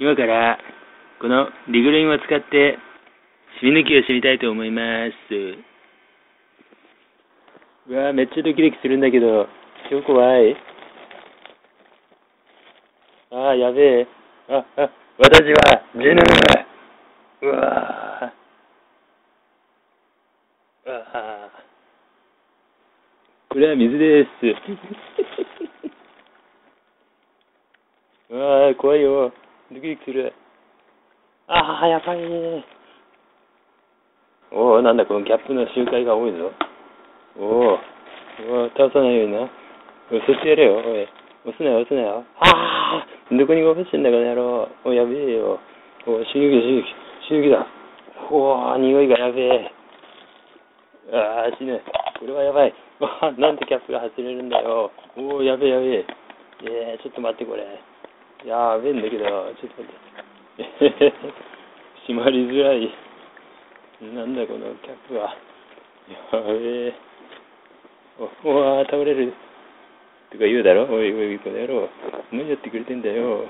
今からこのリグルインを使ってシミ抜きをしてみたいと思います。うわー、めっちゃドキドキするんだけど、超怖い。あー、やべえ。あ、私は死ぬ。うわー、あー、これは水です。うわー、怖いよ。ドキドキする。あー、やばいね。おー、なんだ、このギャップの周回が多いぞ。おー、倒さないようにな。そしてやれよ、おい。押すなよ、押すなよ。あー、どこに動かしてんだ、この野郎。お、やべえよ。おー、死ぬ気だ。おー、匂いがやべえ。あー、死ぬ。これはやばい。わあ、なんでキャップが外れるんだよ。おお、やべえやべえ。ちょっと待って、これ。やべえんだけど、ちょっと待って。閉まりづらい。なんだ、このキャップは。やべえ。おわ、倒れる。とか言うだろ。おいおい、この野郎。何やってくれてんだよ。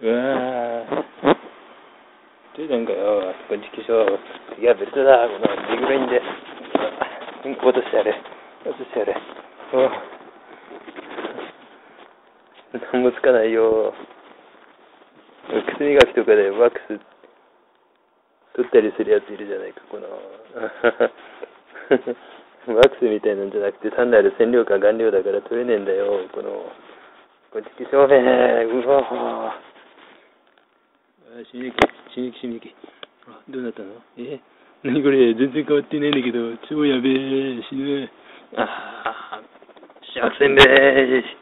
うわあ。どうなんかよ。こっち化粧。次はベルトだ。このリグルインで。落としてやれ。何もつかないよ。靴磨きとかでワックス取ったりするやついるじゃないか、このワックスみたいなんじゃなくて、単なる染料か顔料だから取れねえんだよ、このこっち正面。うわぁ、死ぬ気。どうなったの？何これ、全然変わってないんだけど、超やべえ、死ぬ。ああ、しませんべえ。